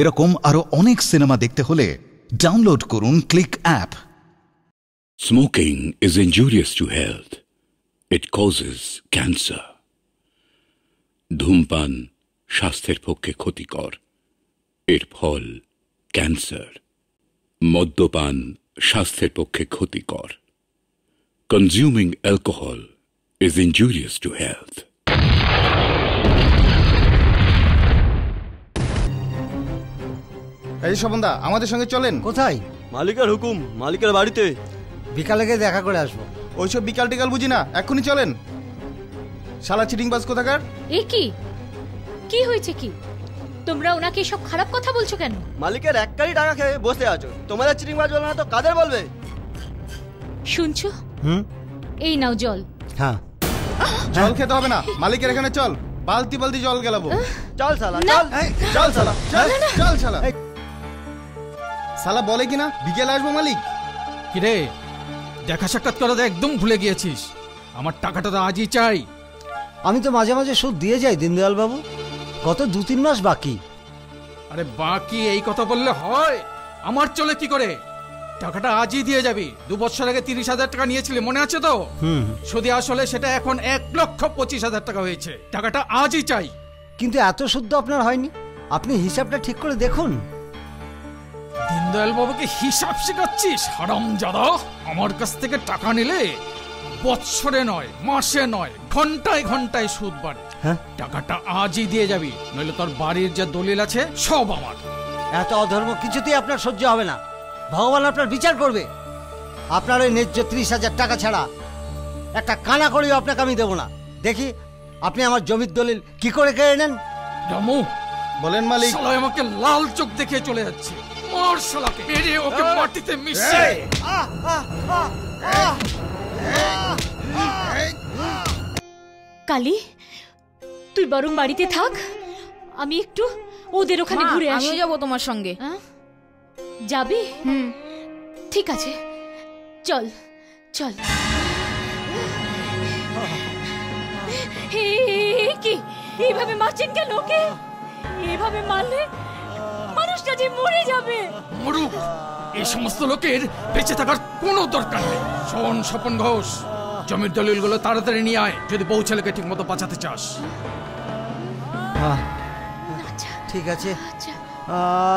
এরকম আরো অনেক সিনেমা দেখতে হলে ডাউনলোড করুন click app. Smoking is injurious to health, it causes cancer. ধূমপান স্বাস্থ্যের পক্ষে ক্ষতিকর, এর ফল ক্যান্সার। মদ্যপান স্বাস্থ্যের পক্ষে ক্ষতিকর। Consuming alcohol is injurious to health. এই শোভনদা, আমাদের সঙ্গে চলেন। কোথায়? মালিকের হুকুম, মালিকের বাড়িতে। বিকালে গিয়ে দেখা করে আসবো। ওইসব বিকাল টিকাল বুঝি না, এক্ষুনি চলেন। শালা চিটিংবাজ কোথাকার! এ কি কি হয়েছে? কি তোমরা ওনাকে সব খারাপ কথা বলছো কেন? মালিকের এককারি টাকা খেয়ে বসে আছো, তোমরা চিটিংবাজ বলবে না তো কাদের বলবে? শুনছো? হুম। এই নাও জল। হ্যাঁ, জল খেতে হবে না, মালিকের এখানে চল, বালতি বালতি জল গেলাবো। চল শালা, চল চল শালা, চল শালা। শালা বলে কিনা বিকেলে আসবো মালিক। কি রে, দেখা সাক্ষাৎ করাতে একদম ভুলে গিয়েছিস? আমার টাকাটা তো আজই চাই। আমি তো মাঝে মাঝে সুদ দিয়ে যাই দিনদয়াল বাবু, গত 2-3 মাস বাকি। আরে বাকি এই কথা বললে হয়? আমার চলে কি করে? টাকাটা আজই দিয়ে যাবি। 2 বছর আগে 30,000 টাকা নিয়েছিলি, মনে আছে তো? সুদ আসলে সেটা এখন 1,25,000 টাকা হয়েছে। টাকাটা আজই চাই। কিন্তু এত সুদ আপনার হয়নি, আপনি হিসাবটা ঠিক করে দেখুন। দিনদয়াল বাবুকে হিসাব শেখাচ্ছিস? হারামজাদা, আমার কাছ থেকে টাকা নিলে বছরে নয়, মাসে নয়, ঘন্টায় ঘন্টায় সুদ বাড়ে। টাকাটা আজই দিয়ে যাবি, নইলে তোর বাড়ির যে দলিল আছে সব আমার। এত অধর্ম কিছুতেই আপনার সহ্য হবে না, ভগবান আপনার বিচার করবে। আপনার ওই ন্যায্য 30,000 টাকা ছাড়া একটা কানা করেও আপনাকে আমি দেবো না। দেখি আপনি আমার জমির দলিল কি করে কেড়ে নেন। রামু, বলেন মালিক। শালা আমাকে লাল চোখ দেখিয়ে চলে যাচ্ছে। মার শালাকে, মেরে ওকে মাটিতে মিশিয়ে। কালি, তুই বরং বাড়িতে থাক, আমি একটু ওদের ওখানে ঘুরে আসি। আমি যাবো তোমার সঙ্গে। যাবি? হুম, ঠিক আছে, চল চল। কি এইভাবে মারছেন কেন ওকে? এইভাবে মারলে মানুষটা যে মরে যাবে। মরুক, এই সমস্ত লোকের বেঁচে থাকার কোনো দরকার নেই। শোন স্বপন ঘোষ, জমির দলিলগুলো তাড়াতাড়ি নিয়ে আয়, যদি বউ ছেলেকে ঠিক মতো বাঁচাতে চাস। ঠিক আছে,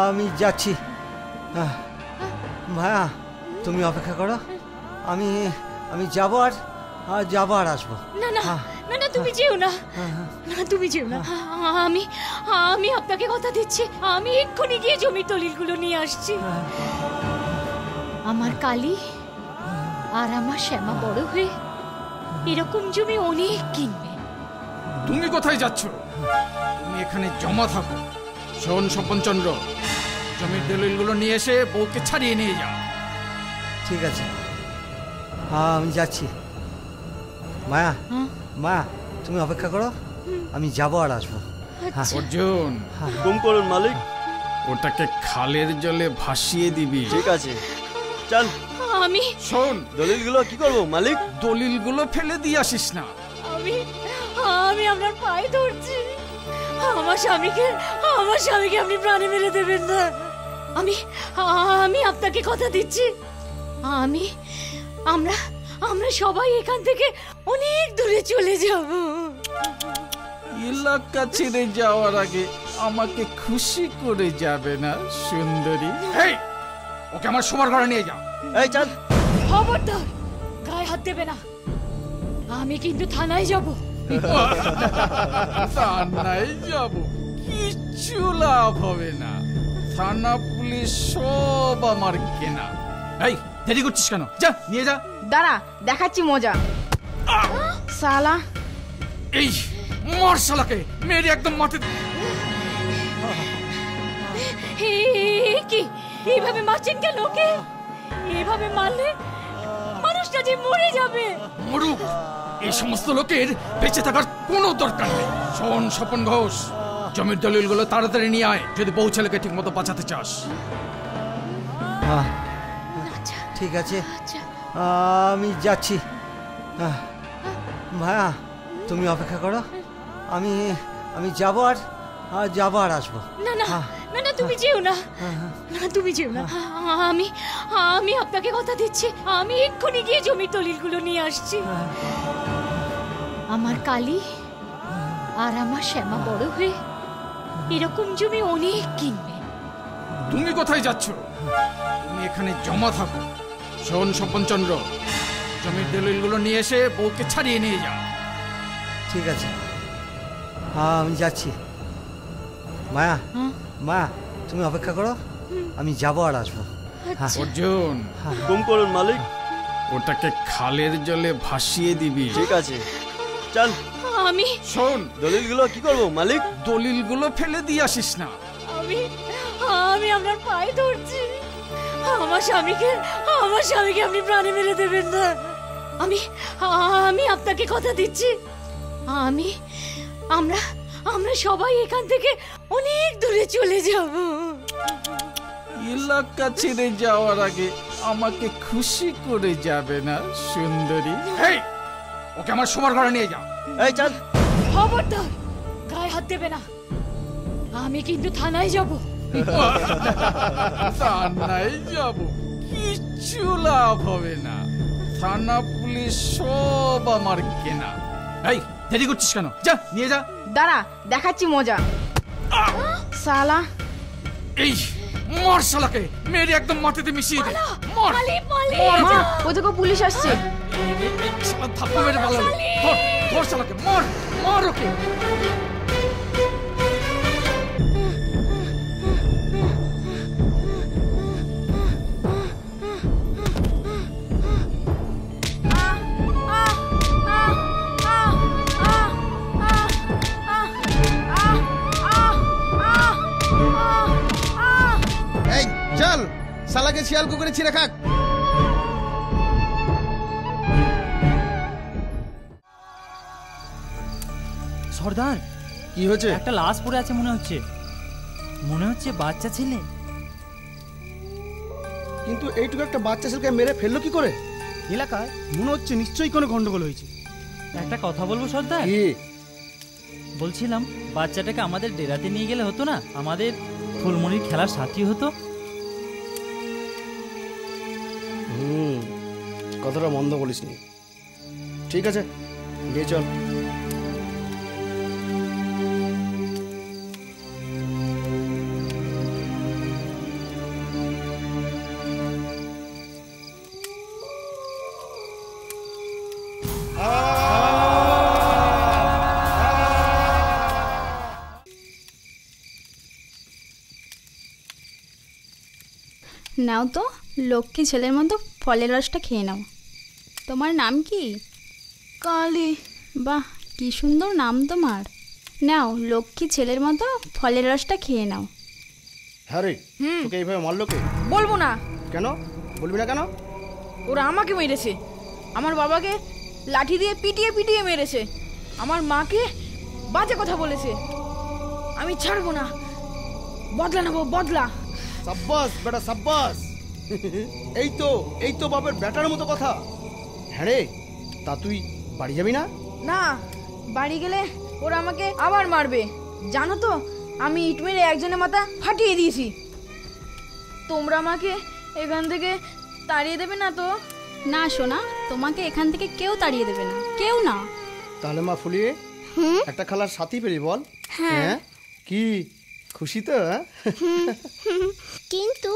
আমি যাচ্ছি। ভায়া, তুমি অপেক্ষা করো, আমি যাবো আর আসবো। না না না, তুমি যেও না, তুমি যেও না। আমি আপনাকে কথা দিচ্ছি, আমি এক্ষুনি গিয়ে জমির দলিলগুলো নিয়ে আসছি। আমার কালী আর আমার শ্যামা বড় হয়ে এরকম জমি অনেক কিনবে। তুমি কোথায় যাচ্ছ? তুমি এখানে জমা থাকো। শোন স্বপনচন্দ্র, জমির দলিলগুলো নিয়ে এসে বউকে ছাড়িয়ে নিয়ে যাও। ঠিক আছে, আমি যাচ্ছি। মায়া মায়া, তুমি অপেক্ষা করো, আমি যাবো আর আসবো। অর্জুন, হুকুম করুন মালিক। ওটাকে খালের জলে ভাসিয়ে দিবি। ঠিক আছে, চল। আমি শোন, দলিলগুলো কি করবো মালিক? দলিলগুলো ফেলে দিয়ে আসিস না। আমি আপনার পায়ে ধরছি, আমার স্বামীকে আপনি প্রাণে মেরে দেবেন না। আমি আপনাকে কথা দিচ্ছি, আমরা সবাই এখান থেকে অনেক দূরে চলে যাব। এলাকা ছেড়ে যাওয়ার আগে আমাকে খুশি করে যাবে না সুন্দরী? ওকে আমার শোবার ঘরে নিয়ে যাও। এই চল। খবরদার, গায়ে হাত দেবে না, আমি কিন্তু থানায় যাব। থানায় যাব? কিচ্ছু লাভ হবে না, থানা পুলিশ সব আমার কেনা। এই দেরি করছিস কেন? যা, নিয়ে যা। দাঁড়া, দেখাচ্ছি মজা। শালা, এই মর শালাকে, মেরে একদম মাটিতে। কি এইভাবে মারছেন কেন ওকে? এইভাবে মারলে মানুষটা যে মরে যাবে। মরুক, এই সমস্ত লোকের বেঁচে থাকার কোনো দরকার নেই। শোন স্বপন ঘোষ, জমির দলিলগুলো তাড়াতাড়ি নিয়ে আয়, যদি বউ ছেলেকে ঠিক মতো বাঁচাতে চাস। ঠিক আছে, আমি যাচ্ছি। ভায়া, তুমি অপেক্ষা করো, আমি যাবো আর যাবার আসবো। না না না না তুমি যেও না, না তুমি যেও না, আমি আমি আপনাকে কথা দিচ্ছি, আমি এক্ষুনি গিয়ে জমি দলিলগুলো নিয়ে আসছি। আমার কালী আর আমার শ্যামা বড় হয়ে এরকম জমি অনেক কিনবে। তুমি কোথায় যাচ্ছ? তুমি এখানে জমা থাকো। শোন স্বপনচন্দ্র, জমির দলিলগুলো নিয়ে এসে বউকে ছাড়িয়ে নিয়ে যাও। ঠিক আছে, আমি যাচ্ছি। মায়া, মায়া তুমি অপেক্ষা করো, আমি যাবো আর আসবো। অর্জুন, হুকুম করুন মালিক। ওটাকে খালের জলে ভাসিয়ে দিবি। ঠিক আছে, চল। আমি শোন, দলিলগুলো কি করবো মালিক? দলিলগুলো ফেলে দিয়ে আসিস না। আমি আমি আপনার পায়ে ধরছি, আমার স্বামীকে, আমার স্বামীকে আপনি প্রাণে মেরে দেবেন না। আমি আমি আপনাকে কথা দিচ্ছি, আমি আমরা আমরা সবাই এখান থেকে অনেক দূরে চলে যাব। এলাকা ছেড়ে যাওয়ার আগে আমাকে খুশি করে যাবে না সুন্দরী? এই, ওকে আমার শোবার ঘরে নিয়ে যাও। এই চল। খবরদার, গায়ে হাত দেবে না, আমি কিন্তু থানায় যাব। থানায় যাব, কিচ্ছু লাভ হবে না, থানা পুলিশ সব আমার কেনা। এই, দেরি করছিস কেন? যা, নিয়ে যা। দাঁড়া, দেখাচ্ছি মজা। শালা, এই মর শালাকে, মেরে একদম মাটিতে মিশিয়ে দে। মর মা, ওদিকে পুলিশ আসছে। শালা থাপ্পা মেরে পালালো। ধর ধর শালাকে, মর মর ওকে। শালাকে শিয়াল কুকুরে ছিঁড়ে খাক। সর্দার, কি হয়েছে? একটা লাশ পড়ে আছে মনে হচ্ছে, বাচ্চা ছেলে। কিন্তু এইটুকু একটা বাচ্চা ছেলেকে মেরে ফেললো কি করে? এলাকায় মনে হচ্ছে নিশ্চয়ই কোনো গন্ডগোল হয়েছে। একটা কথা বলবো সর্দার? বলছিলাম, বাচ্চাটাকে আমাদের ডেরাতে নিয়ে গেলে হতো না? আমাদের ফুলমনির খেলার সাথী হতো। কথাটা বন্ধ বলিস নি। ঠিক আছে, গিয়ে চল। নাও তো, লক্ষ্মী ছেলের মতো ফলের রসটা খেয়ে নাও। তোমার নাম কি? কালী। বাহ, কি সুন্দর নাম তোমার। নাও, লক্ষ্মী ছেলের মতো ফলের রসটা খেয়ে নাও। হ্যাঁ রে, তোকে এইভাবে মারলো কে? বলবো না। কেন বলবি না? কেন? ওরা আমাকে মেরেছে। আমার বাবাকে লাঠি দিয়ে পিটিয়ে পিটিয়ে মেরেছে। আমার মাকে বাজে কথা বলেছে। আমি ছাড়বো না, বদলা নেবো, বদলা। সাব্বাস বেটা, সাব্বাস। এই তো, এই তো বাবার বেটার মতো কথা। হ্যাঁ রে, তা তুই বাড়ি যাবি না? না, বাড়ি গেলে ওরা আমাকে আবার মারবে। জানো তো, আমি ইট মেরে একজনের মাথা ফাটিয়ে দিয়েছি। তোমরা আমাকে এখান থেকে তাড়িয়ে দেবে না তো? না সোনা, তোমাকে এখান থেকে কেউ তাড়িয়ে দেবে না, কেউ না। তাহলে মা ফুলিয়ে, একটা খেলার সাথী পেলি বল? হ্যাঁ। কি খুশি তো? কিন্তু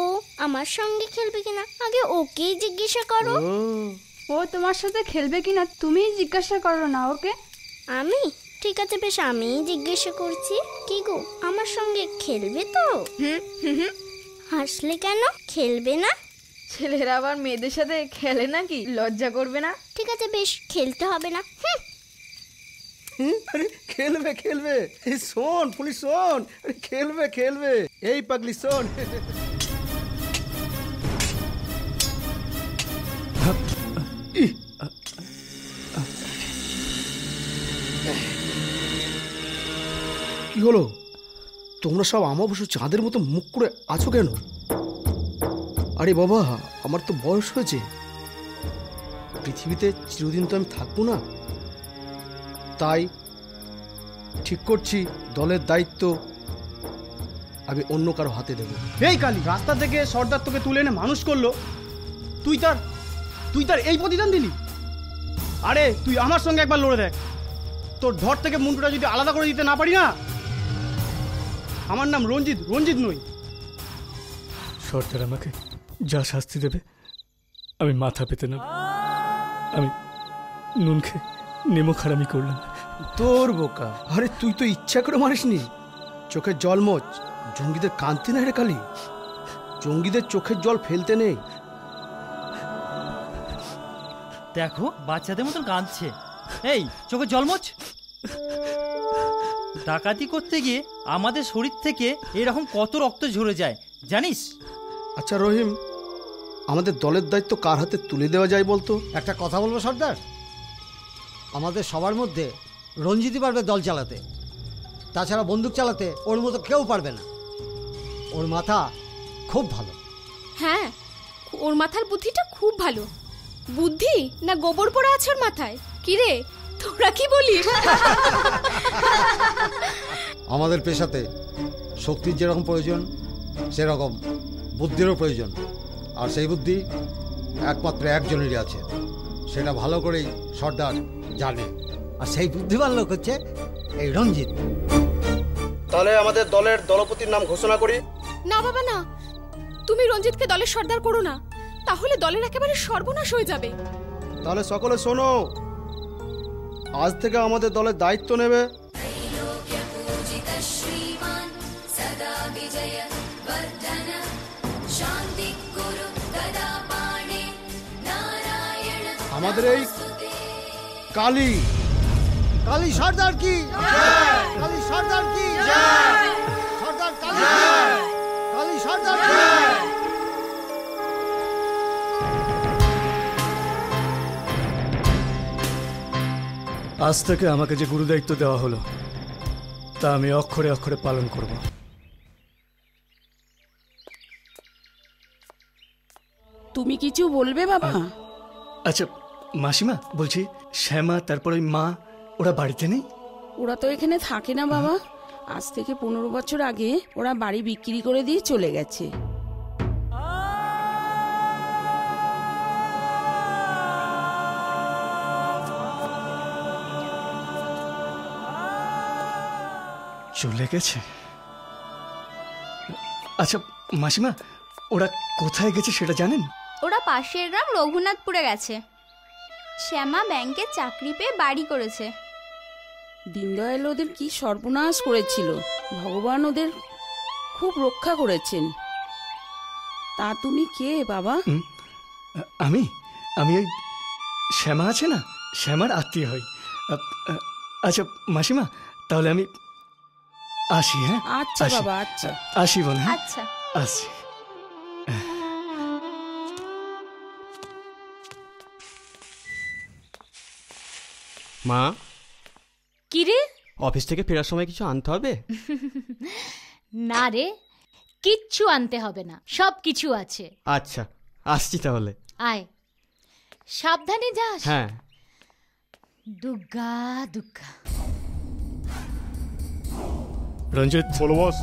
ও আমার সঙ্গে খেলবে কিনা আগে ওকেই জিজ্ঞাসা করো। ও তোমার সাথে খেলবে কিনা তুমি জিজ্ঞাসা করো না ওকে। আমি? ঠিক আছে বেশ, আমি জিজ্ঞাসা করছি। কি গো, আমার সঙ্গে খেলবে তো? হাসলে কেন, খেলবে না? ছেলেরা আবার মেয়েদের সাথে খেলে নাকি, লজ্জা করবে না? ঠিক আছে বেশ, খেলতে হবে না। খেলবে খেলবে, শোন পুলিশ শোন, খেলবে খেলবে। এই পাগলি শোন, কি হলো? তোমরা সব আমাবস্যা চাঁদের মতো মুখ করে আছো কেন? আরে বাবা, আমার তো বয়স হয়েছে, পৃথিবীতে চিরদিন তো আমি থাকবো না, তাই ঠিক করছি দলের দায়িত্ব আমি অন্য কারো হাতে দেবো। এই কালি, রাস্তা থেকে সর্দার তোকে তুলে এনে মানুষ করলো, তুই তার এই প্রতিদান দিলি? আরে তুই আমার সঙ্গে একবার লড়ে দেখ, তোর ধর থেকে মুন্ডুটা যদি আলাদা করে দিতে না পারি না। আমার নাম রঞ্জিত, রঞ্জিত নই। সর্দার আমাকে যা শাস্তি দেবে আমি মাথা পেতে নেব। আমি নুন খেয়ে নেমো খারামি করলাম। তোর বোকা, আরে তুই তো ইচ্ছা করে মারিসনি। চোখের জল মোচ, জঙ্গিদের কাঁদতে না রে কালি, জঙ্গিদের চোখের জল ফেলতে নেই। দেখো বাচ্চাদের মতন কাঁদছে, এই চোখের জল মোচ। ডাকাতি করতে গিয়ে আমাদের শরীর থেকে এরকম কত রক্ত ঝরে যায় জানিস? আচ্ছা রহিম, আমাদের দলের দায়িত্ব কার হাতে তুলে দেওয়া যায় বলতো? একটা কথা বলবো সর্দার, আমাদের সবার মধ্যে রঞ্জিতই পারবে দল চালাতে, তাছাড়া বন্দুক চালাতে ওর মতো কেউ পারবে না। ওর মাথা খুব ভালো। হ্যাঁ, ওর মাথার বুদ্ধিটা খুব ভালো। বুদ্ধি না গোবর পড়া আছে ওর মাথায়। কি রে তোরা কি বলিস? আমাদের পেশাতে শক্তির যেরকম প্রয়োজন সেরকম বুদ্ধিরও প্রয়োজন, আর সেই বুদ্ধি একমাত্র একজনেরই আছে, সেটা ভালো করেই সর্দার জানে, আর সেই বুদ্ধিমান লোক হচ্ছে এই রঞ্জিত। তাহলে আমাদের দলের দলপতির নাম ঘোষণা করি। না বাবা না, তুমি রঞ্জিতকে দলের সর্দার করো না, তাহলে দলের একেবারে সর্বনাশ হয়ে যাবে। তাহলে সকলে শোনো, আজ থেকে আমাদের দলের দায়িত্ব নেবে আমাদের এই কালী। কালী সর্দার কি জয়, কালী সর্দার কি জয়, সর্দার কালী জয়, কালী সর্দার জয়। আজ থেকে আমাকে যে গুরু দায়িত্ব দেওয়া হলো তা আমি অক্ষরে অক্ষরে পালন করব। তুমি কিছু বলবে বাবা? আচ্ছা মাসিমা বলছি, শ্যামা তারপরে মা ওরা বাড়িতে নেই? ওরা তো এখানে থাকে না বাবা, আজ থেকে 15 বছর আগে ওরা বাড়ি বিক্রি করে দিয়ে চলে গেছে। চলে গেছে? আচ্ছা মাসিমা ওরা কোথায় গেছে সেটা জানেন? ওরা পাশের গ্রাম রঘুনাথপুরে গেছে। শ্যামা ব্যাংকে চাকরি পেয়ে বাড়ি করেছে। দীনদয়াল ওদের কি সর্বনাশ করেছিল, ভগবান ওদের খুব রক্ষা করেছেন। তা তুমি কে বাবা? আমি আমি ওই শ্যামা আছে না, শ্যামার আত্মীয় হই। আচ্ছা মাসিমা তাহলে আমি আসি। হ্যাঁ আচ্ছা বাবা, আচ্ছা আসি বল। আচ্ছা আসি। মা কি রে, অফিস থেকে ফেরার সময় কিছু আনতে হবে? না রে, কিচ্ছু আনতে হবে না, সব কিছু আছে। আচ্ছা আসছি তাহলে, আয় সাবধানে যাস। হ্যাঁ দুগ্গা দুগ্গা। রঞ্জিত বলো বস,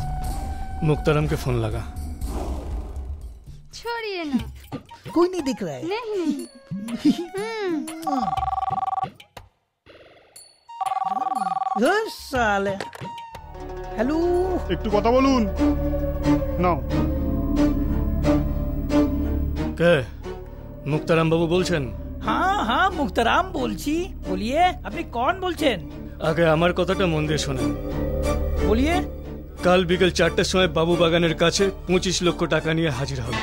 মুক্তারামকে ফোন লাগা। ছড়িয়ে না কই নেই দিখ রা হ্যাঁ। হ্যালো, একটু কথা বলুন। নাও। কে? মুক্তারাম বাবু বলছেন? হ্যাঁ হ্যাঁ মুক্তারাম বলছি, বলিয়ে। আপনি কোন বলছেন? আগে আমার কথাটা মন দিয়ে শোনেন। বলিয়ে। কাল বিকেল 4টার সময় বাবু বাগানের কাছে 25 লক্ষ টাকা নিয়ে হাজির হবে,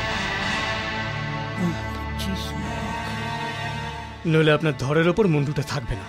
নইলে আপনার ধরের ওপর মুন্ডুটা থাকবে না।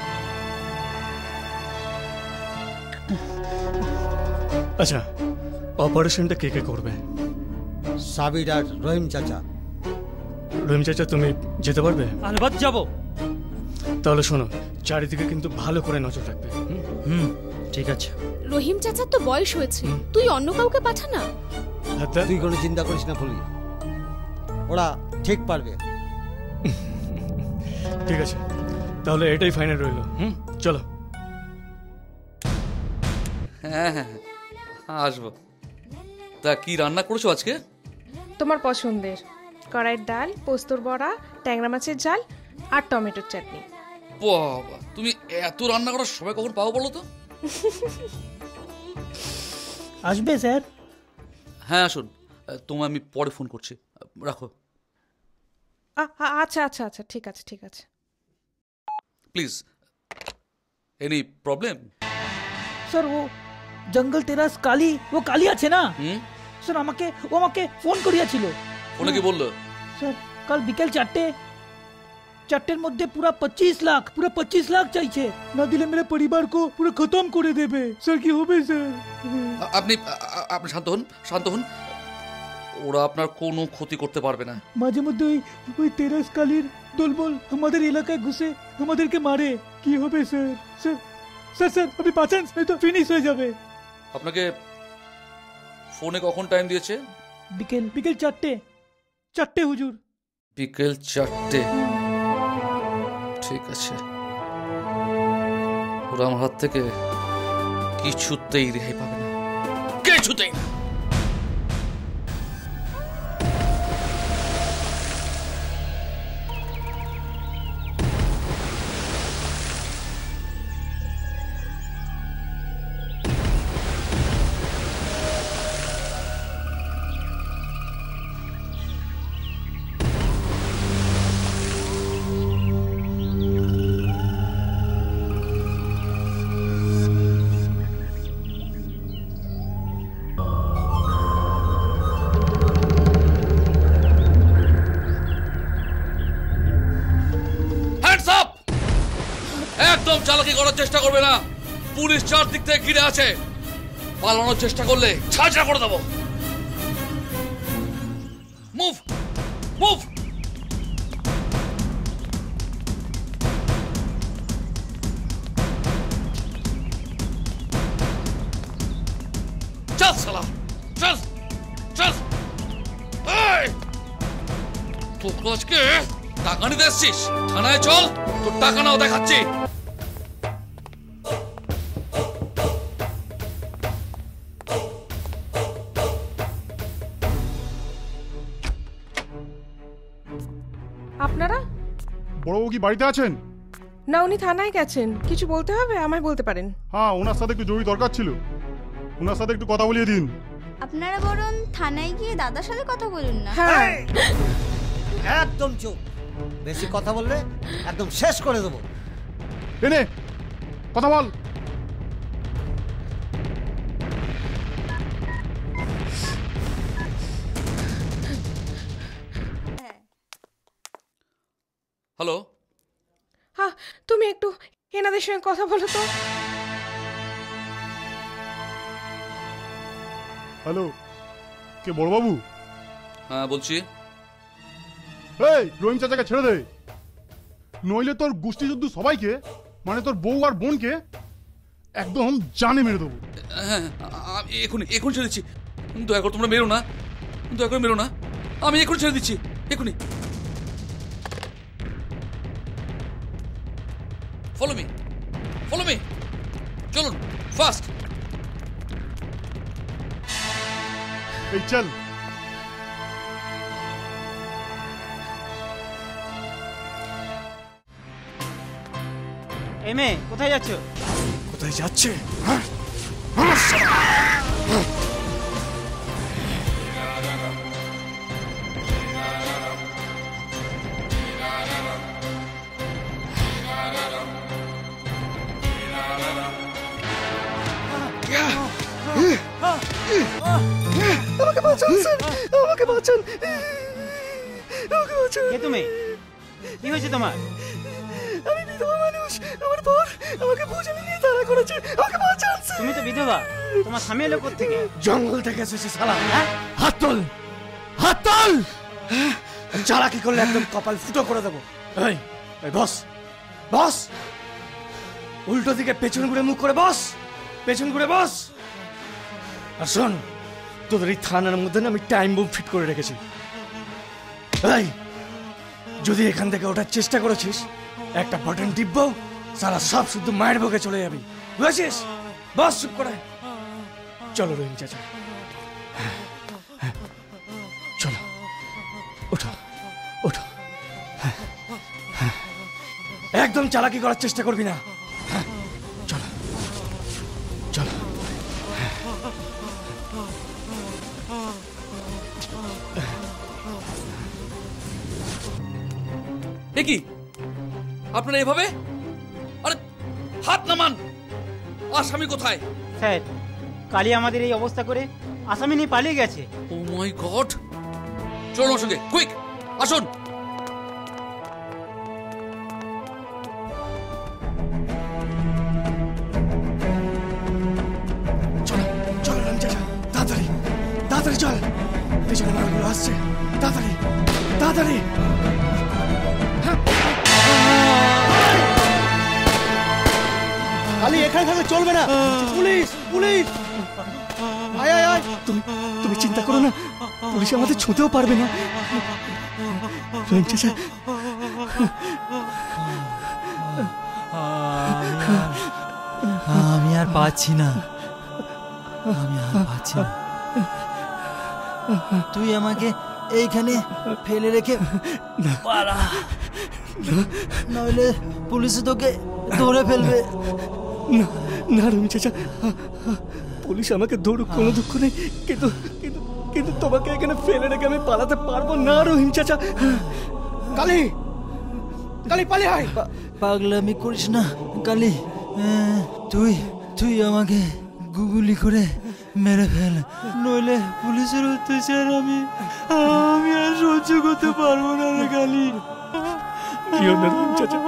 আচ্ছা অপারেশন টা কে কে করবে? সাবির আর রহিম চাচা। রহিম চাচা তুমি যেতে পারবে? আলবাত যাব। তাহলে শোনো, চারিদিকে কিন্তু ভালো করে নজর রাখবে। হুম ঠিক আছে। রহিম চাচা তো বয়স হয়েছে, তুই অন্য কাউকে পাঠা না। তুই কোনো চিন্তা করিস না ফলি, ওরা ঠিক পারবে। ঠিক আছে, তাহলে এটাই ফাইনাল রইল। চলো। হ্যাঁ আসবো। তা কি রান্না করছো আজকে? তোমার পছন্দের কড়াইয়ের ডাল, পোস্তর বড়া, ট্যাংরা মাছের ঝাল আর টমেটোর চাটনি। বাবা, তুমি এত রান্না করার সময় কখন পাও বলো তো? আসবে স্যার? হ্যাঁ আসুন, তোমায় আমি পরে ফোন করছি, রাখো। আচ্ছা আচ্ছা আচ্ছা ঠিক আছে ঠিক আছে। Please, any problem? স্যার ও জঙ্গল তেরাস কালি, ও কালি আছে না স্যার, আমাকে ফোন করিয়াছিল। ফোনে কি বললো? স্যার কাল বিকেল 4-4 মধ্যে পুরা 25 লাখ চাইছে, না দিলে মেরে পরিবার কো পুরো খতম করে দেবে। স্যার কি হবে স্যার? আপনি শান্ত হন, ওরা আপনার কোনো ক্ষতি করতে পারবে না। মাঝে মধ্যে ওই তেরাস কালির দলবল আমাদের এলাকায় ঘুষে আমাদেরকে মারে, কি হবে স্যার? স্যার স্যার স্যার আপনি পাচ্ছেন, হয়তো ফিনিশ হয়ে যাবে। আপনাকে ফোনে কখন টাইম দিয়েছে? বিকেল 4টে হুজুর। বিকেল 4টে? ঠিক আছে, ওরা আমার হাত থেকে কিছুতেই রেহাই পাবে না, কিছুতেই না। চালাকি করার চেষ্টা করবে না, পুলিশ চারদিক থেকে ঘিরে আছে, পালানোর চেষ্টা করলে ছাঁচড়া করে দেবো। Move move. চল শালা, চল চল। এই তোকে আজকে টাকা নিতে এসছিস, থানায় চল, তোর টাকা নাও দেখাচ্ছি। আপনারা? বড় বউ কি বাড়িতে আছেন? না, উনি থানায় গেছেন। কিছু বলতে হবে আমায় বলতে পারেন। হ্যাঁ, ওনার সাথে একটু জরুরি দরকার ছিল, ওনার সাথে একটু কথা বলিয়ে দিন। আপনারা বরং থানায় গিয়ে দাদার সাথে কথা বলুন না। হ্যাঁ একদম চুপ, বেশি কথা বললে একদম শেষ করে দেবো। এনে কথা বল। হ্যালো। হ্যাঁ তুমি একটু এনাদের সঙ্গে কথা বলো তো। হ্যালো, কে? বড়বাবু। হ্যাঁ বলছি। এই রহিম চাচাকে ছেড়ে দে, নইলে তোর গুষ্টি যুদ্ধ সবাইকে, মানে তোর বউ আর বোনকে একদম জানে মেরে দেবো। আমি এখন ছেড়ে দিচ্ছি, দয়া করে তোমরা মেরো না, আমি এখন ছেড়ে দিচ্ছি, এখনই। Follow me. চলুন ফাস্ট। এই চল। এমে কোথায় যাচ্ছে? হ্যাঁ আমাকে বাঁচান। কে তুমি? কি হয়েছে তোমার? আমি তোমার মানুষ আমার পর আমাকে বুঝে নিয়ে তারা করেছে আমাকে বাঁচান তুমি তো বিধবা তোমার স্বামী এলো কোথা থেকে জঙ্গল থেকে এসেছে শালা হ্যাঁ হাতল হাতল চালা কি করলে একদম কপাল ফুটো করে দেব এই এই বস বস উল্টো দিকে পেছন ঘুরে মুখ করে বস পেছন ঘুরে বস আর শুন তোদের এই থানার মধ্যে না আমি টাইম বোম ফিট করে রেখেছি এই যদি এখান থেকে ওঠার চেষ্টা করেছিস একটা বাটন টিপবো সারা সব শুদ্ধ মায়ের বুকে চলে যাবি বুঝেছিস বস চুপ করে চলো রহিম চাচা চলো ওঠো ওঠো একদম চালাকি করার চেষ্টা করবি না চলো চলো কি আপনারা এভাবে আরে হাত নামান আসামি কোথায় স্যার কালি আমাদের এই অবস্থা করে আসামি নিয়ে পালিয়ে গেছে ও মাই গড চলো সঙ্গে কুইক আসুন চলো চলো রাম চাচা তাড়াতাড়ি তাড়াতাড়ি চল পেছনে মারগুলো আসছে তাড়াতাড়ি তাড়াতাড়ি খালি এখানে থাকলে চলবে না পুলিশ পুলিশ আয় আয় আয় তুমি তুমি চিন্তা করো না পুলিশ আমাদের ছুঁতেও পারবে না আমি আর পাচ্ছি না আমি আর পাচ্ছি না তুই আমাকে এইখানে ফেলে রেখে পালা নইলে পুলিশে তোকে ধরে ফেলবে না না রুমি চাচা পুলিশ আমাকে ধরুক কোনো দুঃখ নেই কিন্তু কিন্তু কিন্তু তোমাকে এখানে ফেলে রেখে আমি পালাতে পারবো না রহিম চাচা কালি কালি পালি হাই পাগলামি করিস না কালি তুই তুই আমাকে গুগুলি করে মেরে ফেল নইলে পুলিশের অত্যাচার আমি আমি আর সহ্য করতে পারবো না রে কালি কি হলো রহিম চাচা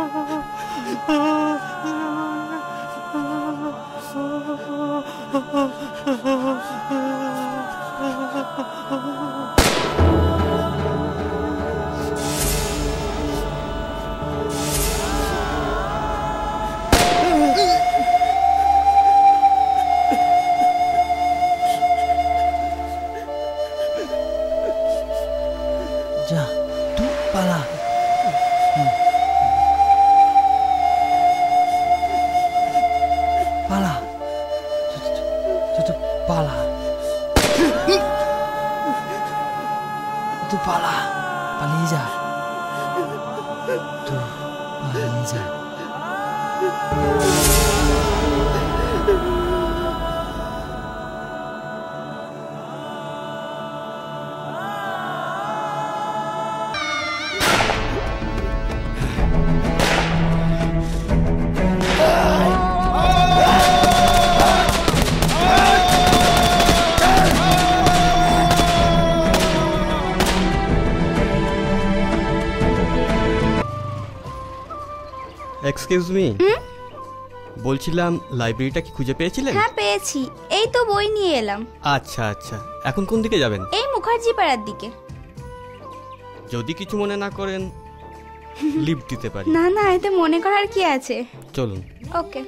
এক্সকিউজ মি বলছিলাম লাইব্রেরিটা কি খুঁজে পেয়েছিলেন হ্যাঁ পেয়েছি এই তো বই নিয়ে এলাম আচ্ছা আচ্ছা এখন কোন দিকে যাবেন এই মুখার্জি পাড়ার দিকে যদি কিছু মনে না করেন লিফট দিতে পারি না না এতে মনে করার কি আছে চলুন ওকে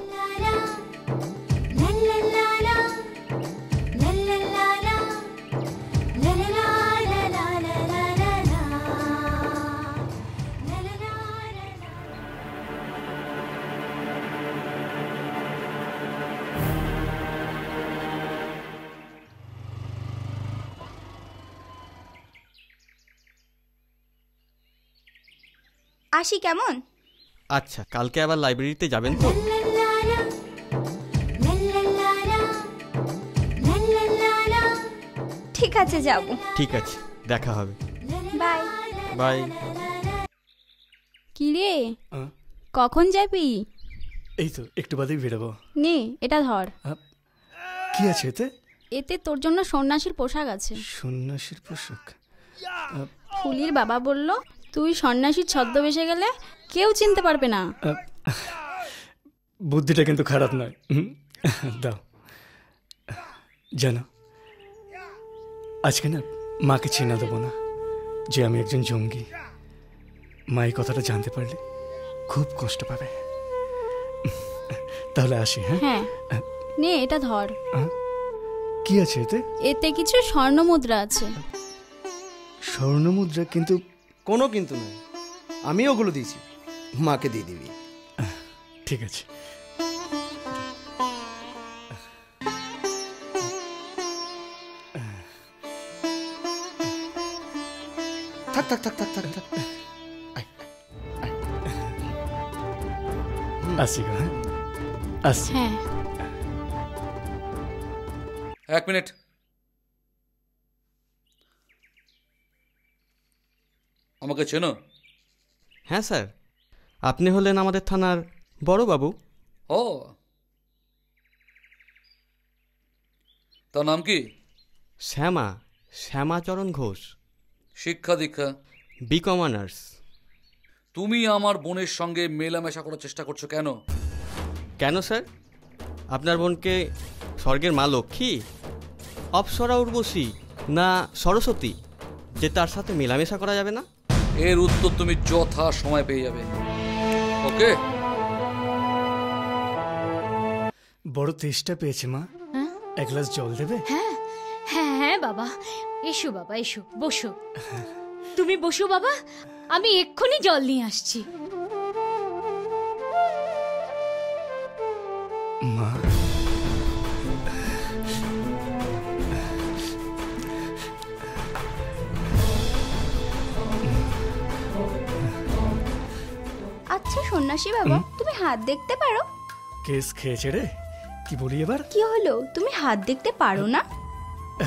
আসি কেমন আচ্ছা কালকে আবার লাইব্রেরিতে যাবেন তো ঠিক আছে যাব ঠিক আছে দেখা হবে বাই বাই কি রে কখন যাবি এই তো একটু বাদেই বেরোবো নে এটা ধর কি আছে এতে এতে তোর জন্য সন্ন্যাসীর পোশাক আছে সন্ন্যাসীর পোশাক ফুলির বাবা বলল তুই সন্ন্যাসীর ছদ্মবেশে গেলে কেউ চিনতে পারবে না বুদ্ধিটা কিন্তু খারাপ নয়। দাও জানো, আজকে না মাকে চেনা দেবো না যে আমি একজন জঙ্গি। মা এই কথাটা জানতে পারলে খুব কষ্ট পাবে। তাহলে আসি। হ্যাঁ নে, এটা ধর। কি আছে এতে? এতে কিছু স্বর্ণ মুদ্রা আছে। স্বর্ণ মুদ্রা? কিন্তু কোনো কিন্তু নয়, আমি ওগুলো দিয়েছি, মাকে দিয়ে দিবি। ঠিক আছে। থাক থাক থাক থাক থাক থাক, আসি গো। আসি। হ্যাঁ এক মিনিট। আমাকে চেনো? হ্যাঁ স্যার, আপনি হলেন আমাদের থানার বড়বাবু। ও, তার নাম কি? শ্যামা, শ্যামাচরণ ঘোষ। শিক্ষা দীক্ষা? BCom honours. তুমি আমার বোনের সঙ্গে মেলামেশা করার চেষ্টা করছো কেন? কেন স্যার? আপনার বোনকে স্বর্গের মা লক্ষ্মী, অপ্সরা, উর্বশী না সরস্বতী যে তার সাথে মেলামেশা করা যাবে না? এর উত্তর তুমি যথা সময় পেয়ে যাবে। ওকে। বড় তেষ্টা পেয়েছে মা, এক গ্লাস জল দেবে? হ্যাঁ হ্যাঁ হ্যাঁ বাবা, এসো বাবা এসো, বসো, তুমি বসো বাবা, আমি এক্ষুনি জল নিয়ে আসছি। মা আচ্ছা সন্ন্যাসী বাবা, তুমি হাত দেখতে পারো? কেস খেয়েছে রে, কি বলি এবার? কি হলো, তুমি হাত দেখতে পারো না?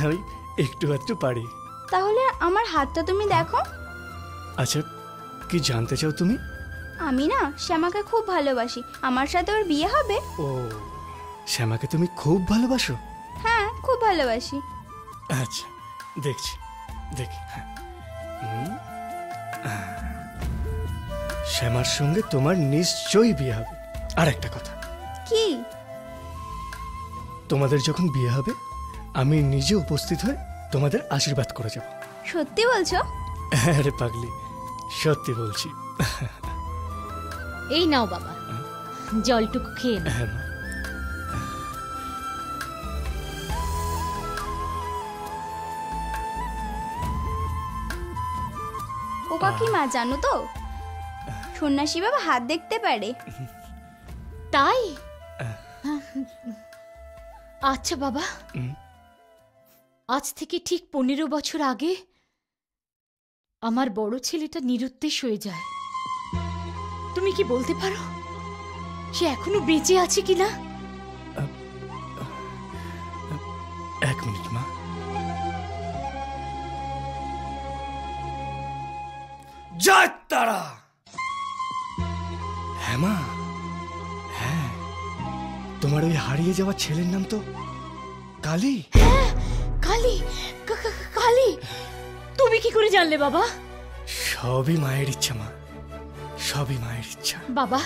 আমি একটু একটু পারি। তাহলে আমার হাতটা তুমি দেখো। আচ্ছা কি জানতে চাও তুমি? আমি না শ্যামাকে খুব ভালোবাসি, আমার সাথে ওর বিয়ে হবে। ও, শ্যামাকে তুমি খুব ভালোবাসো? হ্যাঁ খুব ভালোবাসি। আচ্ছা দেখছি, দেখি। শ্যামার সঙ্গে তোমার নিশ্চয়ই বিয়ে হবে। আর একটা কথা। কি? তোমাদের যখন বিয়ে হবে আমি নিজে উপস্থিত হয়ে তোমাদের আশীর্বাদ করে যাব। সত্যি বলছো? আরে পাগলি, সত্যি বলছি। এই নাও বাবা, জলটুকু খেয়ে নাও। ও কাকিমা, জানো তো সন্ন্যাসী বাবা হাত দেখতে পারে। তাই? আচ্ছা বাবা, আজ থেকে ঠিক 15 বছর আগে আমার বড় ছেলেটা নিরুদ্দেশ হয়ে যায়। তুমি কি বলতে পারো সে এখনো বেঁচে আছে কিনা? এক মিনিট মা, জয় তারা। হ্যাঁ মা, হ্যাঁ তোমার ওই হারিয়ে যাওয়া ছেলের নাম তো কালী। কালী? কালী? তুমি কি করে জানলে বাবা? সবই মায়ের ইচ্ছা মা, সবই মায়ের ইচ্ছা। বাবা,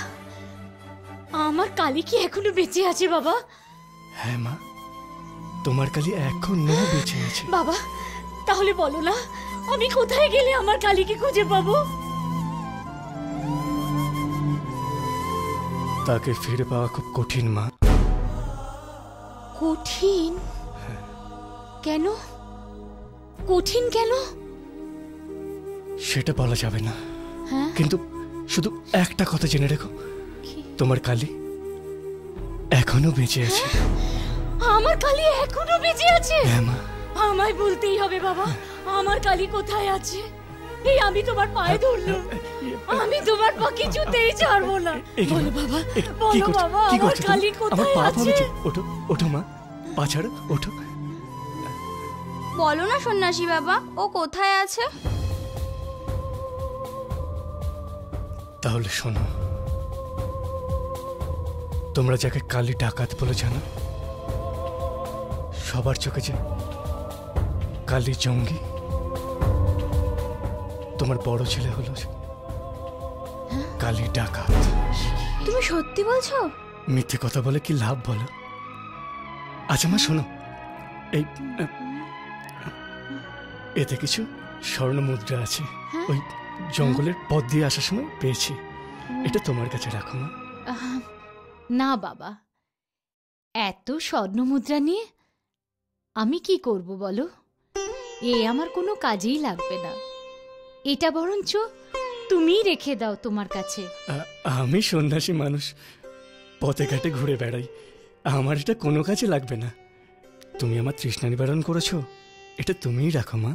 আমার কালী কি এখনো বেঁচে আছে বাবা? হ্যাঁ মা, তোমার কালী এখনো বেঁচে আছে। বাবা তাহলে বলো না, আমি কোথায় গেলে আমার কালীকে খুঁজে পাবো? তাকে ফিরে পাওয়া খুব কঠিন মা। কঠিন কেন? কঠিন কেন সেটা বলা যাবে না, কিন্তু শুধু একটা কথা জেনে রেখো, তোমার কালী এখনো বেঁচে আছে। আমার কালী এখনো বেঁচে আছে? হ্যাঁ মা। আমায় বলতেই হবে বাবা আমার কালী কোথায় আছে। এই আমি তোমার পায়ে ধরলাম, আমি তোমার পা কিছুতেই ছাড়বো না। বলো বাবা, বলো বাবা আমার কালী কোথায় আছে। ওঠো ওঠো মা, পা ছাড়ো, ওঠো। বলো না সন্ন্যাসী বাবা, ও কোথায় আছে? তাহলে শোনো, তোমরা যাকে কালী ডাকাত বলে জানো, সবার চোখে যে কালী জঙ্গি, তোমার বড় ছেলে হলো কালী ডাকাত। তুমি সত্যি বলছো? মিথ্যে কথা বলে কি লাভ বলো? আচ্ছা মা শোনো, এই এতে কিছু স্বর্ণ মুদ্রা আছে, ওই জঙ্গলের পথ দিয়ে আসার সময় পেয়েছি, এটা তোমার কাছে রাখো। না বাবা, এত স্বর্ণ মুদ্রা নিয়ে আমি কি করব বলো, এ আমার কোনো কাজেই লাগবে না, এটা বরঞ্চ তুমি রেখে দাও তোমার কাছে। আমি সন্ন্যাসী মানুষ, পথে ঘাটে ঘুরে বেড়াই, আমার এটা কোনো কাজে লাগবে না। তুমি আমার তৃষ্ণা নিবারণ করেছো, এটা তুমিই রাখো মা,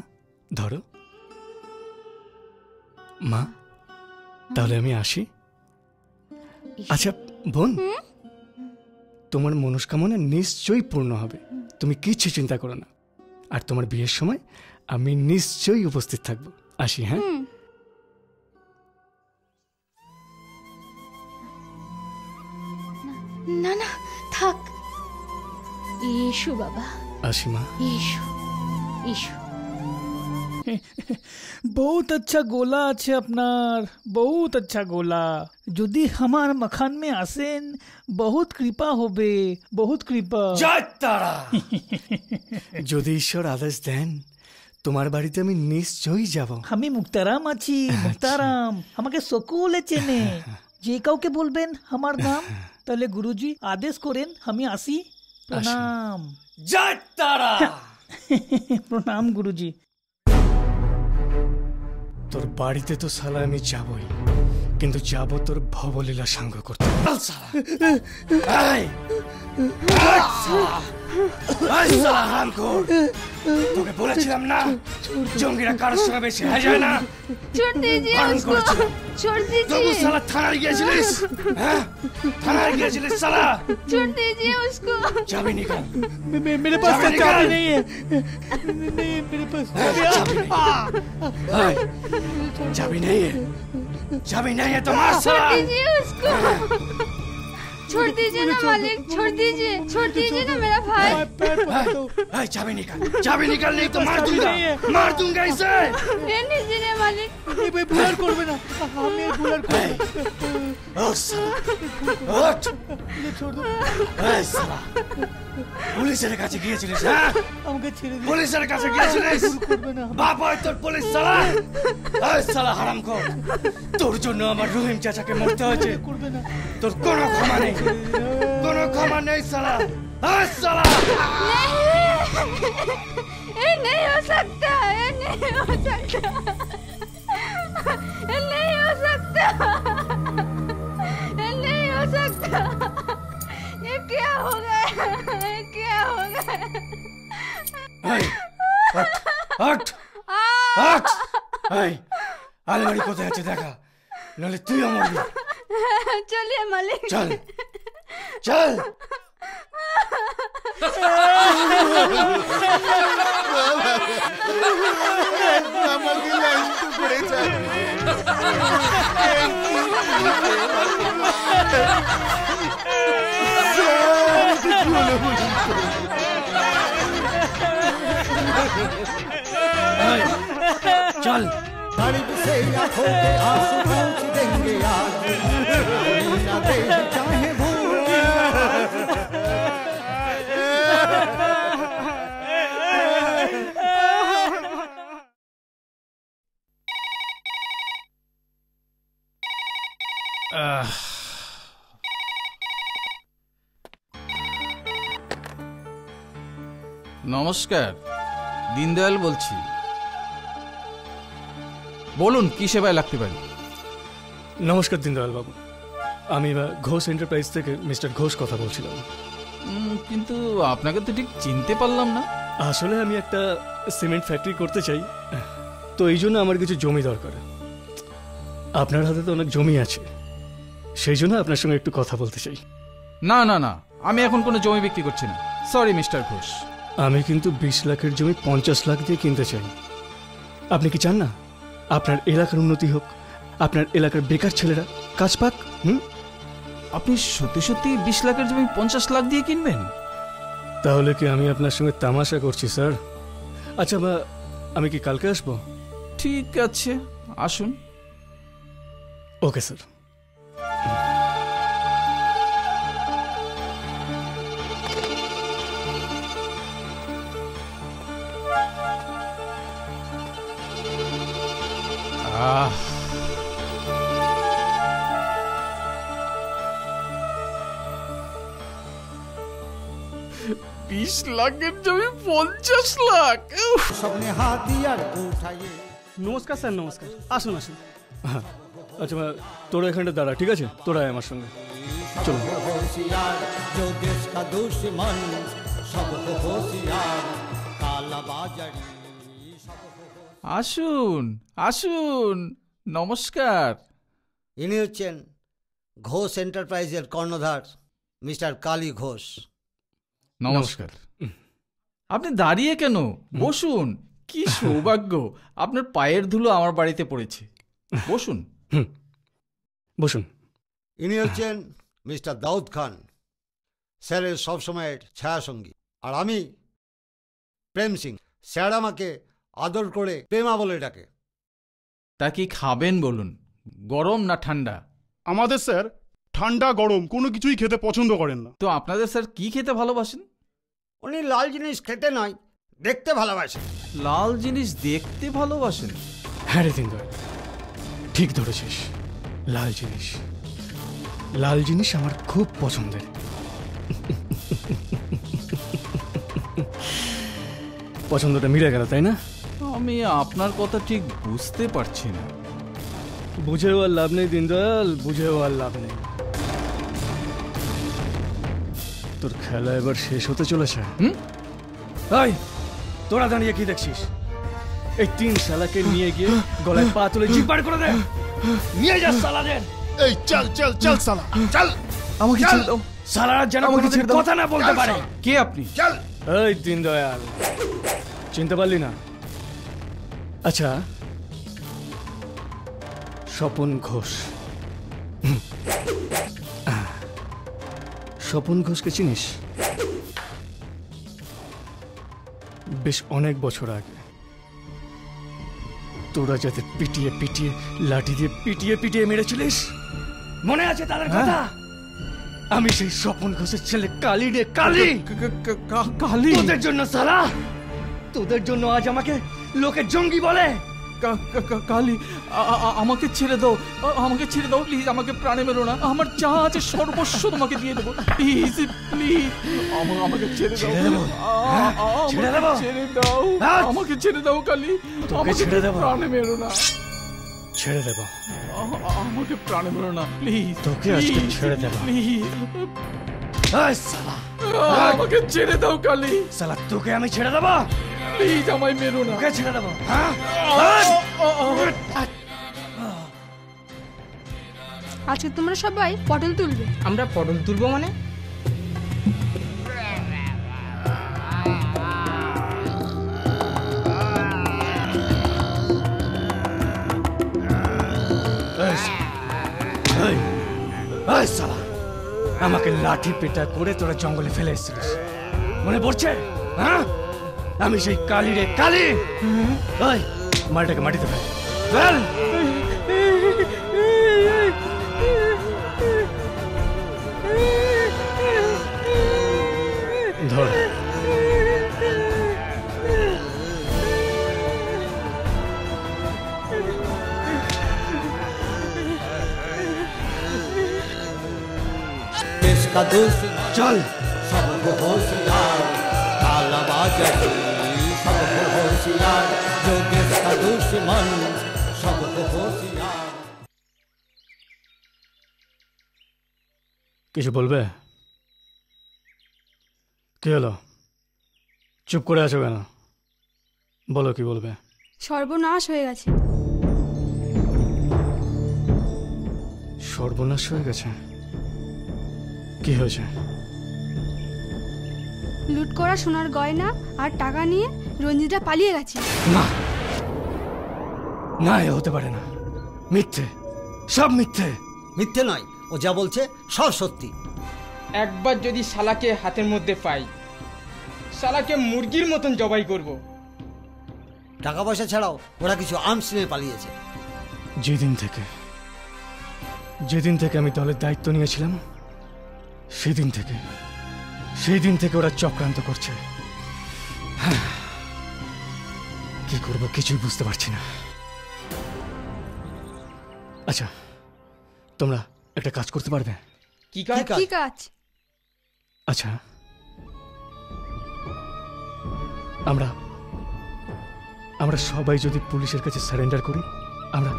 ধরো। মা তাহলে আমি আসি। আচ্ছা বোন, তোমার মনস্কামনা নিশ্চয়ই পূর্ণ হবে, তুমি কিচ্ছু চিন্তা করো না। আর তোমার বিয়ের সময় আমি নিশ্চয়ই উপস্থিত থাকবো, আসি। হ্যাঁ না না থাক, এসো বাবা, আসি মা, এসো এসো। बहुत अच्छा गोला अच्छे अपनार, बहुत अच्छा गोला, यदि हमार मखान में आसेन बहुत कृपा होबे, बहुत कृपा। यदि ईश्वर आदेश देन তোমার বাড়িতে আমি নিশ্চয়ই যাব। আমি মুক্তারাম আছি, মুক্তারাম, আমাকে সকলে চেনে, যে কাউকে বলবেন আমার নাম, তাহলে গুরুজি আদেশ করেন আমি আসি। প্রণাম। জয় তারা। প্রণাম গুরুজি। তোর বাড়িতে তো সালা আমি যাবই, কিন্তু যাব তোর ভবলীলা সাঙ্গ করতে। তোকে বলেছিলাম না জঙ্গিরা কারোর সঙ্গে বেশি হয়ে যায় না, থানায় গিয়েছিলিস, থানায় গিয়েছিলিস সালা, যাবি নিকাল। মেরে পাস চাবি নেই হ্যায়, মেরে পাস চাবি নেই হ্যায়, চাবি নেই হ্যায়, তোমার সালা छोड़ दीजिए ना मालिक, छोड़ दीजिए ना मेरा भाई। भाई चाबी निकाल, चाबी निकाल, नहीं तो मार दूंगा इसे। दीजिए ना मालिक। ये भाई भूल कर बना, हमें भूल कर। ओट, छोड़ दो। साला, पुलिस ने कहा चिकिया चिलिस, हाँ? पुलिस ने कहा चिकिया चिलिस। बाप और तोर पुलिस साला, साला हराम को। तोर जो नाम रूहिम चाचा के मरते हो जे, तोर कोनो खामा नहीं। কোনো ক্ষমা নেই সালা, সালা নেই হো সকতা, নেই হো সকতা, নেই হো সকতা, নেই হো সকতা, ये क्या हो गया, ये क्या हो गया। हट हट हट, এই আলমারি কোথায় আছে দেখা, নাহলে তুইও মরবি। চলিয়ে মালিক, চল চল। চল गरीब से आंखों के आंसू पूछ देंगे यार, ना दे चाहे भूल। নমস্কার, দীনদয়াল বলছি, বলুন কি সেবায় লাগতে পারে। নমস্কার দীনদয়াল বাবু, আমি ঘোষ এন্টারপ্রাইজ থেকে মিস্টার ঘোষ কথা বলছিলাম। কিন্তু আপনাকে তো ঠিক চিনতে পারলাম না। আসলে আমি একটা সিমেন্ট ফ্যাক্টরি করতে চাই, তো এই জন্য আমার কিছু জমি দরকার। আপনার হাতে তো অনেক জমি আছে, সেই জন্য আপনার সঙ্গে একটু কথা বলতে চাই। না না না, আমি এখন কোনো জমি বিক্রি করছি না, সরি মিস্টার ঘোষ। আমি কিন্তু 20 লাখের জমি 50 লাখ দিয়ে কিনতে চাই, আপনি কি চান না? আপনার এলাকার উন্নতি হোক, আপনার এলাকার বেকার ছেলেরা কাজ পাক। আপনি সত্যি সত্যি 20 লাখের জমি 50 লাখ দিয়ে কিনবেন? তাহলে কি আমি আপনার সঙ্গে তামাশা করছি স্যার? আচ্ছা বা আমি কি কালকে আসবো? ঠিক আছে আসুন। Okay sir. 50 লাখ सबने हाथ दिया उठाइए नमस्कार सर नमस्कार আসুন আসুন আচ্ছা তোরা এখানে দাঁড়া ঠিক আছে তোরা আমার সঙ্গে চলো আসুন আসুন নমস্কার ইনি হচ্ছেন ঘোষ এন্টারপ্রাইজের কর্ণধার মিস্টার কালী ঘোষ নমস্কার আপনি দাঁড়িয়ে কেন বসুন কি সৌভাগ্য আপনার পায়ের ধুলো আমার বাড়িতে পড়েছে বসুন বসুন ইনি হচ্ছেন মিস্টার দাউদ খান স্যারের সবসময়ের ছায়াসঙ্গী আর আমি প্রেম সিং স্যার আমাকে আদর করে প্রেমা বলে ডাকে তা কি খাবেন বলুন গরম না ঠান্ডা আমাদের স্যার ঠান্ডা গরম কোনো কিছুই খেতে পছন্দ করেন না তো আপনাদের স্যার কি খেতে ভালোবাসেন উনি লাল জিনিস খেতে নয় দেখতে ভালোবাসেন লাল জিনিস দেখতে ভালোবাসেন হ্যাঁ রে তিন ঠিক ধরেছিস লাল জিনিস আমার খুব পছন্দের পছন্দটা মিলে গেল তাই না আমি আপনার কথা ঠিক বুঝতে পারছি না বুঝেও আর লাভ নেই দিনদয়াল বুঝেও আর লাভ নেই তোর খেলা এবার শেষ হতে চলেছে এই তোরা দাঁড়িয়ে কি দেখছিস এই তিন শালাকে নিয়ে গিয়ে গলায় পা তুলে জিভ বার করে দে নিয়ে যা শালাদের এই চল চল চল শালা চল আমাকে ছেড়ে দাও শালারা যেন আমাকে ছেড়ে কথা না বলতে পারে কে আপনি চল এই দিনদয়াল চিনতে পারলি না আচ্ছা স্বপন ঘোষ স্বপন ঘোষকে চিনিস বেশ অনেক বছর আগে তোরা যাতে পিটিয়ে পিটিয়ে লাঠি দিয়ে পিটিয়ে পিটিয়ে মেরেছিলিস মনে আছে তাদের কথা আমি সেই স্বপন ঘোষের ছেলে কালী রে কালী কালী তোদের জন্য সারা তোদের জন্য আজ আমাকে লোকে জঙ্গি বলে কালী আমাকে ছেড়ে দাও আমাকে ছেড়ে দাও প্লিজ আমাকে প্রাণে মেরো না আমার যা আছে সর্বস্ব তোমাকে দিয়ে দেবো প্লিজ প্লিজ আমাকে ছেড়ে দাও ছেড়ে দাও আমাকে ছেড়ে দাও কালী আমাকে ছেড়ে দাও প্রাণে মেরো না ছেড়ে দেব আমাকে প্রাণে মেরো না প্লিজ তোকে আজকে ছেড়ে দেব প্লিজ আমাকে ছেড়ে দাও কালী শালা তোকে আমি ছেড়ে দেব প্লিজ আমায় মেরো না ওকে ছেড়ে দেব হ্যাঁ আজকে তোমরা সবাই পটল তুলবে আমরা পটল তুলবো মানে আমাকে লাঠি পেটা করে তোরা জঙ্গলে ফেলে এসেছিস মনে পড়ছে হ্যাঁ আমি সেই কালী রে কালী মালটাকে মাটিতে ফেল ধর চল সব হোশিয়ার কালাবাজারি সব হোশিয়ার যোগেশ কা দুশমন সব হোশিয়ার কিছু বলবে কি হলো চুপ করে আছো কেন বলো কি বলবে সর্বনাশ হয়ে গেছে সর্বনাশ হয়ে গেছে কি হয়েছে লুট করা সোনার গয়না আর টাকা নিয়ে রঞ্জিতা পালিয়ে গেছে না না হতে পারে না মিথ্যে সব মিথ্যে মিথ্যে নয় ও যা বলছে সব সত্যি একবার যদি শালাকে হাতের মধ্যে পাই শালাকে মুরগির মতন জবাই করব টাকা পয়সা ছাড়াও ওরা কিছু আর্মস নিয়ে পালিয়েছে যেদিন থেকে আমি দলের দায়িত্ব নিয়েছিলাম সেই দিন থেকে ওরা চক্রান্ত করছে কি করব কিছুই বুঝতে পারছি না আচ্ছা তোমরা একটা কাজ করতে পারবে? কি কাজ? কি কাজ? আচ্ছা আমরা আমরা সবাই যদি পুলিশের কাছে সারেন্ডার করি, আমরা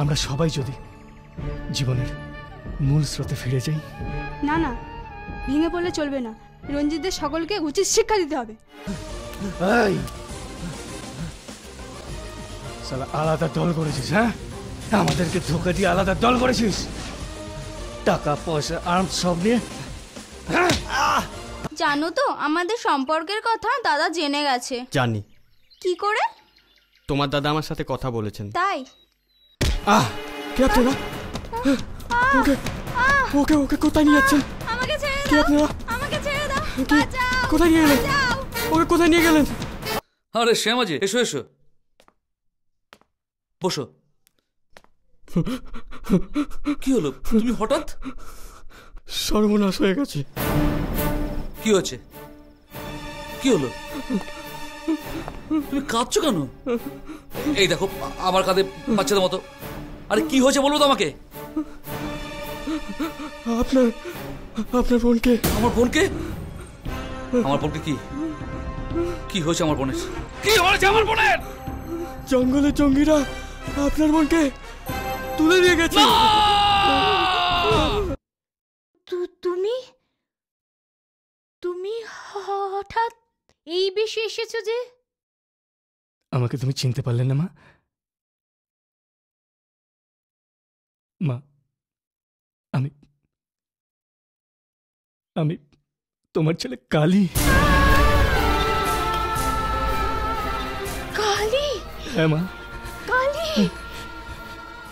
আমরা সবাই যদি জীবনের মূল স্রোতে ফিরে যাই। না না, ভেঙে পড়লে চলবে না, রঞ্জিতদের সকলকে উচিত শিক্ষা দিতে হবে। শালা আলাদা দল করেছিস, হ্যাঁ? আমাদেরকে ধোকা দিয়ে আলাদা দল করেছিস, টাকা পয়সা আর্ম সব নিয়ে। জানো তো আমাদের সম্পর্কের কথা দাদা জেনে গেছে। জানি। কি করে? তোমার দাদা আমার সাথে কথা বলেছেন। তাই? আহ, কে আপনারা? ওকে ওকে ওকে, কোথায় নিয়ে যাচ্ছেন? আমাকে ছেড়ে দাও, আমাকে ছেড়ে দাও, বাঁচাও। কোথায় নিয়ে গেলেন? ওকে কোথায় নিয়ে গেলেন? আরে শ্যামাজি, এসো এসো বসো। কি হলো? তুমি হঠাৎ? সর্বনাশ হয়ে গেছে। কি হচ্ছে? কি হলো? তুমি কাঁদছো কেন? এই দেখো আমার কাঁধে বাচ্চাদের মতো। আরে কি হয়েছে বলবো তো আমাকে? আপনার আপনার বোনকে। আমার বোনকে? আমার বোনকে? কি কি হয়েছে আমার বোনের? কি হয়েছে আমার বোনের? জঙ্গলের জঙ্গিরা আপনার বোনকে তুলে নিয়ে গেছে। তুমি হঠাৎ এই বেশি এসেছো যে? আমাকে তুমি চিনতে পারলে না মা? মা, আমি আমি তোমার ছেলে কালী। কালী? হ্যাঁ মা। কালী?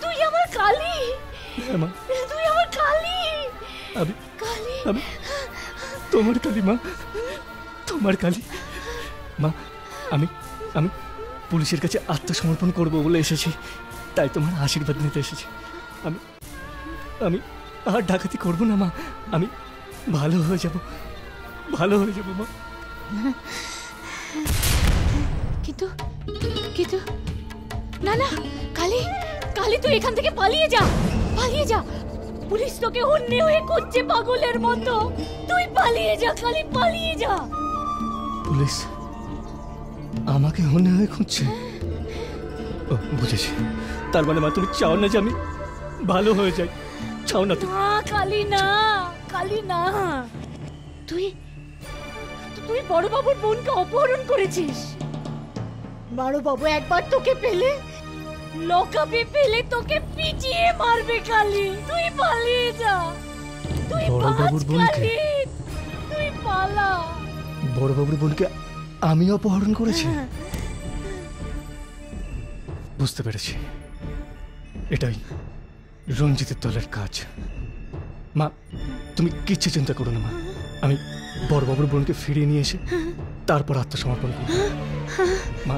তুই আমার কালী? হ্যাঁ মা, তুই আমার কালী। আমি কালী, আমি তোমার কালী মা, তোমার কালী মা। আমি পুলিশের কাছে আত্মসমর্পণ করব বলে এসেছি, তাই তোমার আশীর্বাদ নিতে এসেছি। আমি আমি আর ডাকাতি করব না মা, আমি ভালো হয়ে যাব, ভালো হয়ে যাব মা। কিন্তু কিন্তু না না, কালী কালী তুই এখান থেকে পালিয়ে যা, পালিয়ে যা। পুলিশ তোকে অন্য হয়ে খুঁজছে পাগলের মতো, তুই পালিয়ে যা কালী, পালিয়ে যা। পুলিশ আমাকে অন্য হয়ে খুঁজছে? ও বুঝেছি, তার মানে মা তুমি চাও না যে আমি ভালো হয়ে যাই? চাও না তুমি? কালী না, কালী না, তুই তুই বড়বাবুর বোনকে অপহরণ করেছিস। বড়বাবু একবার তোকে পেলে, লোকাপে পেলে তোকে পিটিয়ে মারবে কালী, তুই পালিয়ে যা। তুই বড়বাবুর বোনকে? তুই পালা। বড়বাবুর বোনকে আমি অপহরণ করেছি? বুঝতে পেরেছি, এটাই রঞ্জিতের দলের কাজ। মা তুমি কিচ্ছু চিন্তা করো না মা, আমি বড়বাবুর বোনকে ফিরিয়ে নিয়ে এসে তারপর আত্মসমর্পণ করব। মা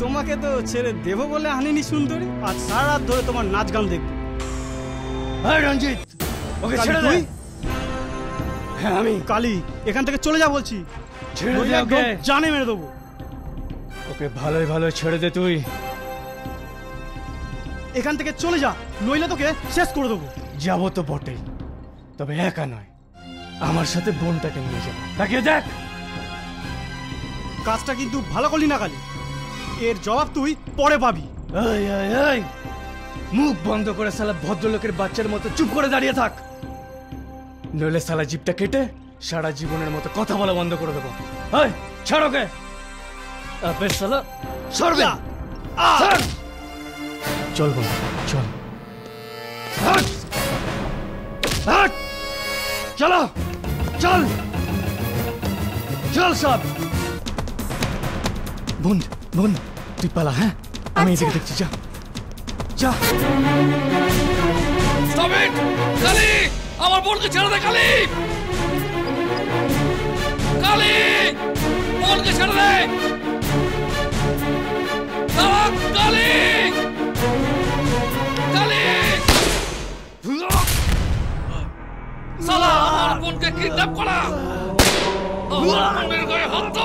তোমাকে তো ছেড়ে দেব বলে আনিনি সুন্দরী, আর সারা রাত ধরে তোমার নাচ গান দেখবো। রঞ্জিত, ওকে ছেড়ে দে। হ্যাঁ আমি কালী, এখান থেকে চলে যা বলছি। জানে মেরে দেবো ওকে। ভালোই ভালোই ছেড়ে দে, তুই এখান থেকে চলে যা, নইলে তোকে শেষ করে দেবো। যাবো তো বটেই, তবে একা নয়, আমার সাথে বোনটাকে নিয়ে যাবো। তাকিয়ে দেখ, কাজটা কিন্তু ভালো করলি না কালী, এর জবাব তুই পরে পাবি। মুখ বন্ধ করে শালা ভদ্রলোকের বাচ্চার মতো চুপ করে দাঁড়িয়ে থাক, নইলে শালা জিভটা কেটে সারা জীবনের মতো কথা বলা বন্ধ করে দেবো। এই ছাড় ওকে। আপের শালা সরবে। চল বন্ধু চল, চলো চল চল সব। বোন বোন তুই পালা, হ্যাঁ আমি এদিকে দেখছি। যা যা। স্টপ ইট কালী, আমার বোনকে ছেড়ে দে কালী, কালী বোনকে ছেড়ে দে। কালী কালী, শালা আমার বোনকে কিডন্যাপ করা, আমার বোনকে হত্যা।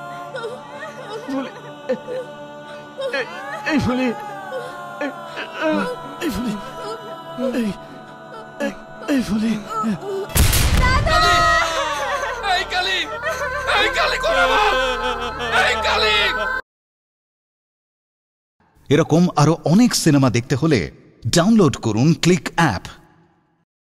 এরকম আরো অনেক সিনেমা দেখতে হলে ডাউনলোড করুন ক্লিক অ্যাপ।